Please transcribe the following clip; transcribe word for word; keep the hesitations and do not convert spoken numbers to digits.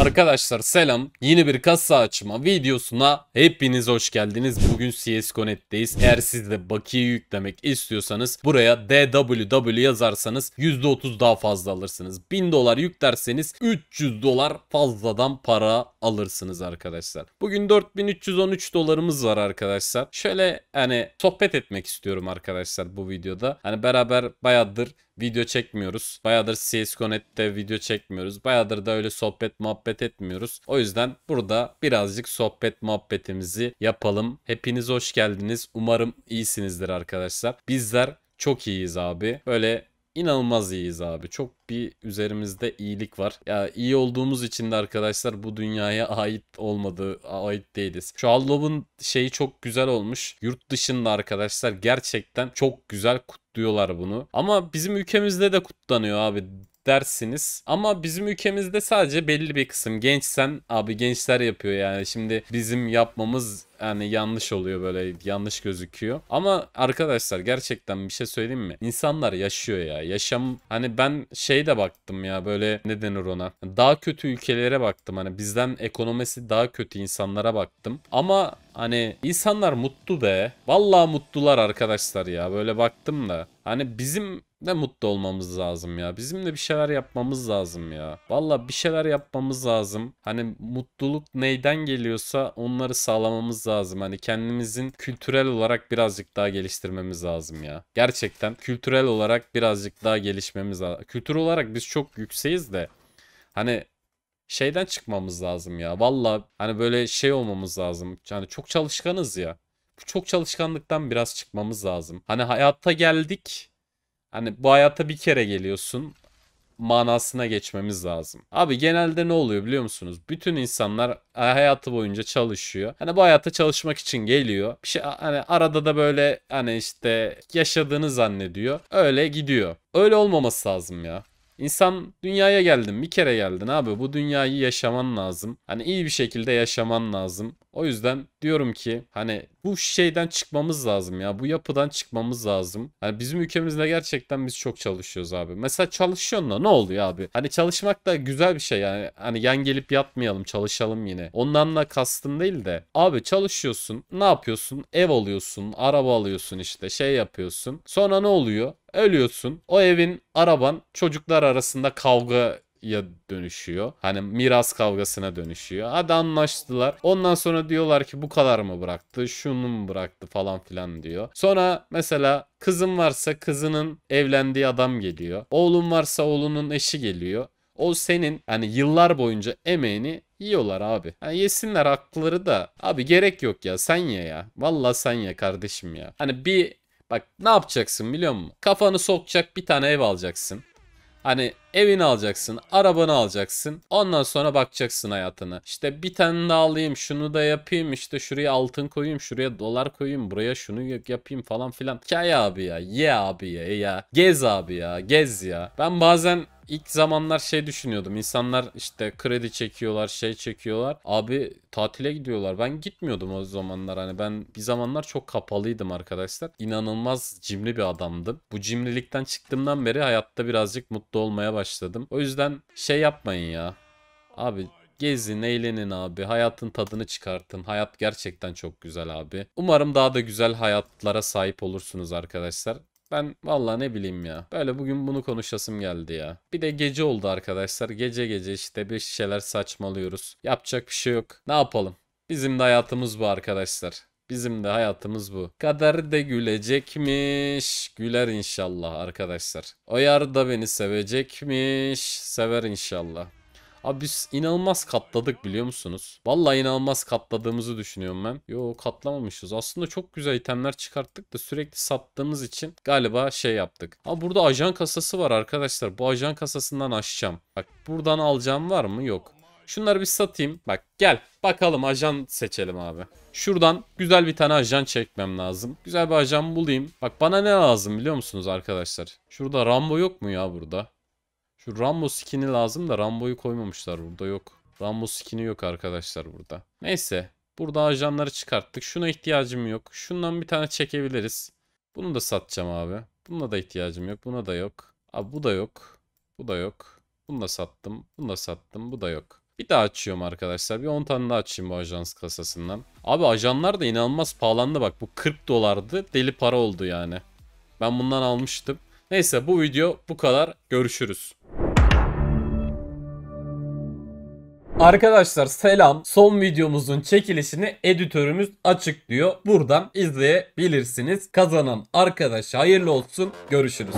Arkadaşlar selam, yeni bir kasa açma videosuna hepiniz hoş geldiniz. Bugün C S Connect'teyiz. Eğer siz de bakiye yüklemek istiyorsanız buraya D W W yazarsanız yüzde otuz daha fazla alırsınız. bin dolar yüklerseniz üç yüz dolar fazladan para alırsınız arkadaşlar. Bugün dört bin üç yüz on üç dolarımız var arkadaşlar. Şöyle hani sohbet etmek istiyorum arkadaşlar bu videoda. Hani beraber bayağıdır video çekmiyoruz. Bayağıdır C S Connect'te video çekmiyoruz. Bayağıdır da öyle sohbet muhabbet etmiyoruz. O yüzden burada birazcık sohbet muhabbetimizi yapalım. Hepiniz hoş geldiniz. Umarım iyisinizdir arkadaşlar. Bizler çok iyiyiz abi. Böyle İnanılmaz iyiyiz abi. Çok bir üzerimizde iyilik var. Ya iyi olduğumuz için de arkadaşlar bu dünyaya ait olmadığı ait değiliz. Şu Halloween şeyi çok güzel olmuş. Yurt dışında arkadaşlar gerçekten çok güzel kutluyorlar bunu. Ama bizim ülkemizde de kutlanıyor abi dersiniz. Ama bizim ülkemizde sadece belli bir kısım. Gençsen abi gençler yapıyor yani. Şimdi bizim yapmamız yani yanlış oluyor, böyle yanlış gözüküyor. Ama arkadaşlar gerçekten bir şey söyleyeyim mi? İnsanlar yaşıyor ya. Yaşam hani ben şey de baktım ya, böyle ne denir ona? Daha kötü ülkelere baktım. Hani bizden ekonomisi daha kötü insanlara baktım. Ama hani insanlar mutlu be. Vallahi mutlular arkadaşlar ya. Böyle baktım da. Hani bizim de mutlu olmamız lazım ya. Bizim de bir şeyler yapmamız lazım ya. Vallahi bir şeyler yapmamız lazım. Hani mutluluk neyden geliyorsa onları sağlamamız lazım. lazım. Hani kendimizin kültürel olarak birazcık daha geliştirmemiz lazım ya. Gerçekten kültürel olarak birazcık daha gelişmemiz lazım. Kültür olarak biz çok yükseğiz de hani şeyden çıkmamız lazım ya. Valla hani böyle şey olmamız lazım. Yani çok çalışkanız ya. Bu çok çalışkanlıktan biraz çıkmamız lazım. Hani hayata geldik. Hani bu hayata bir kere geliyorsun manasına geçmemiz lazım. Abi genelde ne oluyor biliyor musunuz? Bütün insanlar hayatı boyunca çalışıyor. Hani bu hayata çalışmak için geliyor. Bir şey hani arada da böyle hani işte yaşadığını zannediyor. Öyle gidiyor. Öyle olmaması lazım ya. İnsan dünyaya geldin, bir kere geldin abi. Bu dünyayı yaşaman lazım. Hani iyi bir şekilde yaşaman lazım. O yüzden diyorum ki hani bu şeyden çıkmamız lazım ya. Bu yapıdan çıkmamız lazım. Hani bizim ülkemizde gerçekten biz çok çalışıyoruz abi. Mesela çalışıyorsun da ne oluyor abi? Hani çalışmak da güzel bir şey yani. Hani yan gelip yatmayalım, çalışalım yine. Ondan da kastım değil de. Abi çalışıyorsun, ne yapıyorsun? Ev alıyorsun, araba alıyorsun işte, şey yapıyorsun. Sonra ne oluyor? Ölüyorsun. O evin, araban çocuklar arasında kavga ya dönüşüyor. Hani miras kavgasına dönüşüyor. Hadi anlaştılar. Ondan sonra diyorlar ki bu kadar mı bıraktı? Şunu mu bıraktı falan filan diyor. Sonra mesela kızım varsa kızının evlendiği adam geliyor. Oğlum varsa oğlunun eşi geliyor. O senin hani yıllar boyunca emeğini yiyorlar abi. Hani yesinler hakları da. Abi gerek yok ya. Sen ye ya. Vallahi sen ye kardeşim ya. Hani bir bak ne yapacaksın biliyor musun? Kafanı sokacak bir tane ev alacaksın. Hani evini alacaksın, arabanı alacaksın. Ondan sonra bakacaksın hayatına. İşte bir tane daha alayım, şunu da yapayım, işte şuraya altın koyayım, şuraya dolar koyayım, buraya şunu yapayım falan filan. Hikaye abi ya, ye abi ya, ya. Gez abi ya, gez ya. Ben bazen ilk zamanlar şey düşünüyordum. İnsanlar işte kredi çekiyorlar, şey çekiyorlar. Abi tatile gidiyorlar. Ben gitmiyordum o zamanlar. Hani ben bir zamanlar çok kapalıydım arkadaşlar. İnanılmaz cimri bir adamdım. Bu cimrilikten çıktığımdan beri hayatta birazcık mutlu olmaya başladım. O yüzden şey yapmayın ya. Abi gezin, eğlenin abi. Hayatın tadını çıkartın. Hayat gerçekten çok güzel abi. Umarım daha da güzel hayatlara sahip olursunuz arkadaşlar. Ben vallahi ne bileyim ya. Böyle bugün bunu konuşasım geldi ya. Bir de gece oldu arkadaşlar. Gece gece işte bir şeyler saçmalıyoruz. Yapacak bir şey yok. Ne yapalım? Bizim de hayatımız bu arkadaşlar. Bizim de hayatımız bu. Kader de gülecekmiş. Güler inşallah arkadaşlar. O yar da beni sevecekmiş. Sever inşallah. Abi biz inanılmaz katladık biliyor musunuz? Vallahi inanılmaz katladığımızı düşünüyorum ben. Yo, katlamamışız. Aslında çok güzel itemler çıkarttık da sürekli sattığımız için galiba şey yaptık. Ama burada ajan kasası var arkadaşlar. Bu ajan kasasından açacağım. Bak buradan alacağım var mı? Yok. Şunları bir satayım. Bak gel bakalım ajan seçelim abi. Şuradan güzel bir tane ajan çekmem lazım. Güzel bir ajan bulayım. Bak bana ne lazım biliyor musunuz arkadaşlar? Şurada Rambo yok mu ya burada? Şu Rambo skin'i lazım da Rambo'yu koymamışlar burada, yok. Rambo skin'i yok arkadaşlar burada. Neyse. Burada ajanları çıkarttık. Şuna ihtiyacım yok. Şundan bir tane çekebiliriz. Bunu da satacağım abi. Buna da ihtiyacım yok. Buna da yok. Abi bu da yok. Bu da yok. Bunu da sattım. Bunu da sattım. Bu da yok. Bir daha açıyorum arkadaşlar. Bir on tane daha açayım bu ajans kasasından. Abi ajanlar da inanılmaz pahalandı bak. Bu kırk dolardı. Deli para oldu yani. Ben bundan almıştım. Neyse bu video bu kadar. Görüşürüz. Arkadaşlar selam. Son videomuzun çekilişini editörümüz açıklıyor. Buradan izleyebilirsiniz. Kazanan arkadaş hayırlı olsun. Görüşürüz.